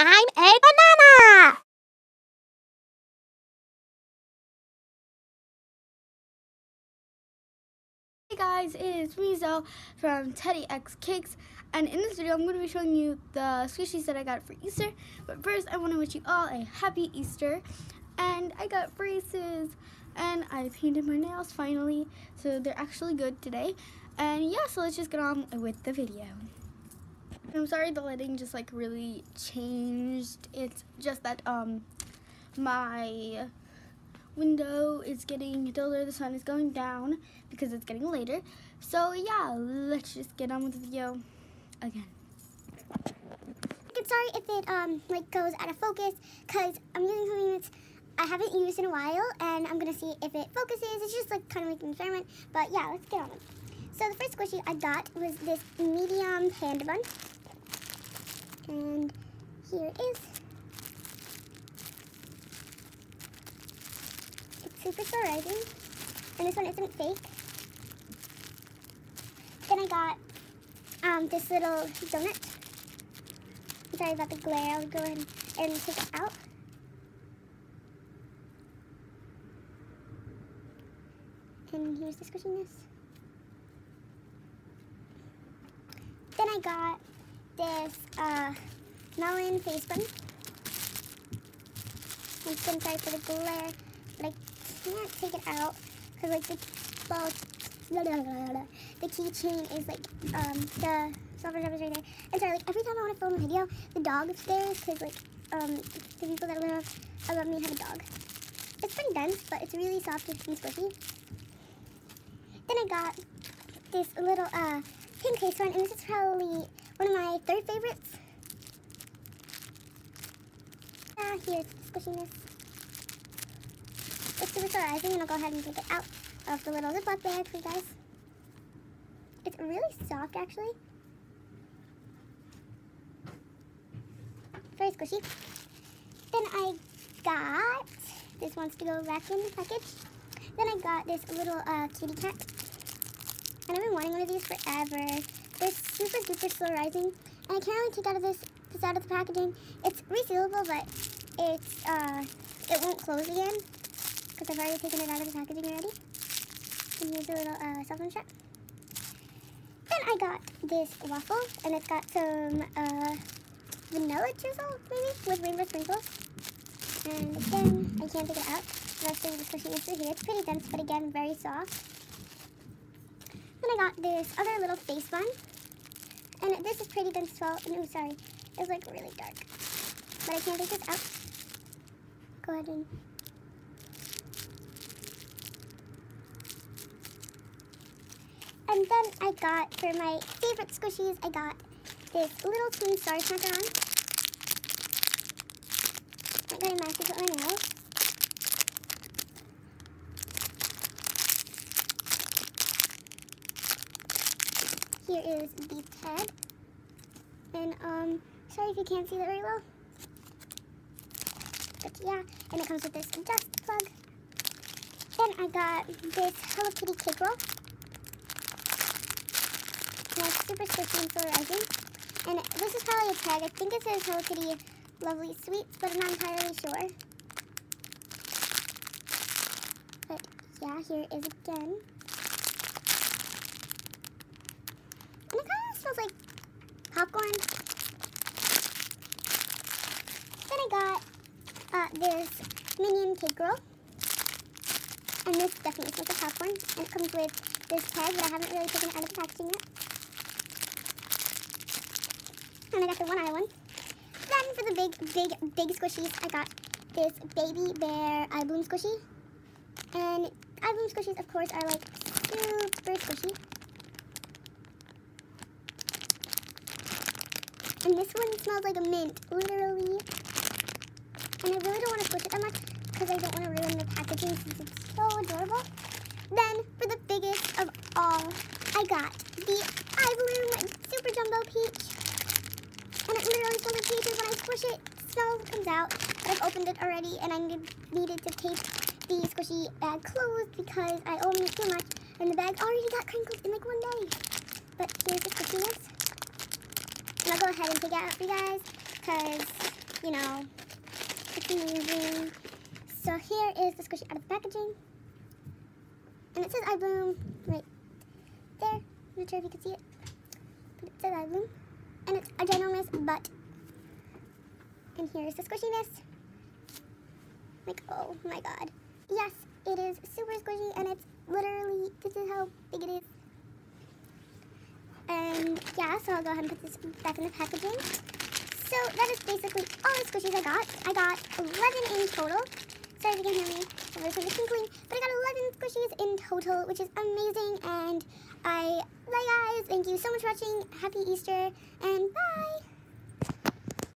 I'm a banana! Hey guys, it is me, Zo, from Teddy X Cakes, and in this video I'm going to be showing you the squishies that I got for Easter. But first I want to wish you all a happy Easter. And I got braces, and I painted my nails finally, so they're actually good today. And yeah, so let's just get on with the video. I'm sorry the lighting just like really changed. It's just that my window is getting duller, the sun is going down because it's getting later. So yeah, let's just get on with the video again. I'm sorry if it like goes out of focus because I'm using something that's I haven't used in a while, and I'm gonna see if it focuses. It's just like kind of like an experiment, but yeah, let's get on with it. So the first squishy I got was this medium panda bun. And here it is. It's super surprising. And this one isn't fake. Then I got this little donut. I'm sorry about the glare. I'll go in and take it out. And here's the squishiness. Then I got this melon face bun. I'm so sorry for the glare, but I can't take it out because like the keychain is like the silver is right there. And sorry, like every time I want to film a video, the dog is there because like the people that live above me have a dog. It's pretty dense, but it's really soft and squishy. Then I got this little pink case one, and this is probably one of my third favorites. Here's the squishiness. It's super surprising, and I'll go ahead and take it out of the little Ziploc bag for you guys. It's really soft, actually. Very squishy. Then I got, this wants to go back in the package. Then I got this little kitty cat. And I've been wanting one of these forever. They're super duper slow rising. And I can't really take out of this out of the packaging. It's resealable, but it's it won't close again because I've already taken it out of the packaging already. And here's a little cell phone strap. Then I got this waffle, and it's got some vanilla drizzle maybe with rainbow sprinkles. And again, I can't take it out. That's the squishiness through here. It's pretty dense, but again, very soft. Then I got this other little face bun, and this is pretty dense as well, and I'm sorry, it's like really dark, but I can't take this out. Go ahead and... And then I got, for my favorite squishies, I got this little twin star snacker on. I'm going to match this with my nails. Here is the head, and sorry if you can't see that very well, but yeah, and it comes with this dust plug. Then I got this Hello Kitty cake roll. It's super squishy and polarizing, and this is probably a tag. I think it says Hello Kitty Lovely Sweets, but I'm not entirely sure. But yeah, here it is again. And it kind of smells like popcorn. Then I got this Minion cake roll. And this definitely smells like popcorn. And it comes with this tag, but I haven't really taken it out of the packaging yet. And I got the one eye one. Then for the big squishies, I got this Baby Bear iBloom squishy. And iBloom squishies, of course, are like super squishy. And this one smells like a mint, literally. And I really don't want to push it that much because I don't want to ruin the packaging since it's so adorable. Then, for the biggest of all, I got the iBloom Super Jumbo Peach. And it literally smells like peaches. When I squish it, smell comes out. But I've opened it already, and I needed to tape the squishy bag closed because I opened it too much, and the bag already got crinkled in like one day. But here's the squishiness. And I'll go ahead and take it out for you guys because you know, it's amazing. So here is the squishy out of the packaging. And it says iBloom right there. I'm not sure if you can see it, but it says iBloom. And it's a ginormous butt. And here's the squishiness. Like, oh my god. Yes, it is super squishy, and it's literally, this is how big it is. And yeah, so I'll go ahead and put this back in the packaging. So that is basically all the squishies I got. I got 11 in total. Sorry if you can hear me, I'm really tinkling. But I got 11 squishies in total, which is amazing. And I love you guys. Thank you so much for watching. Happy Easter, and bye.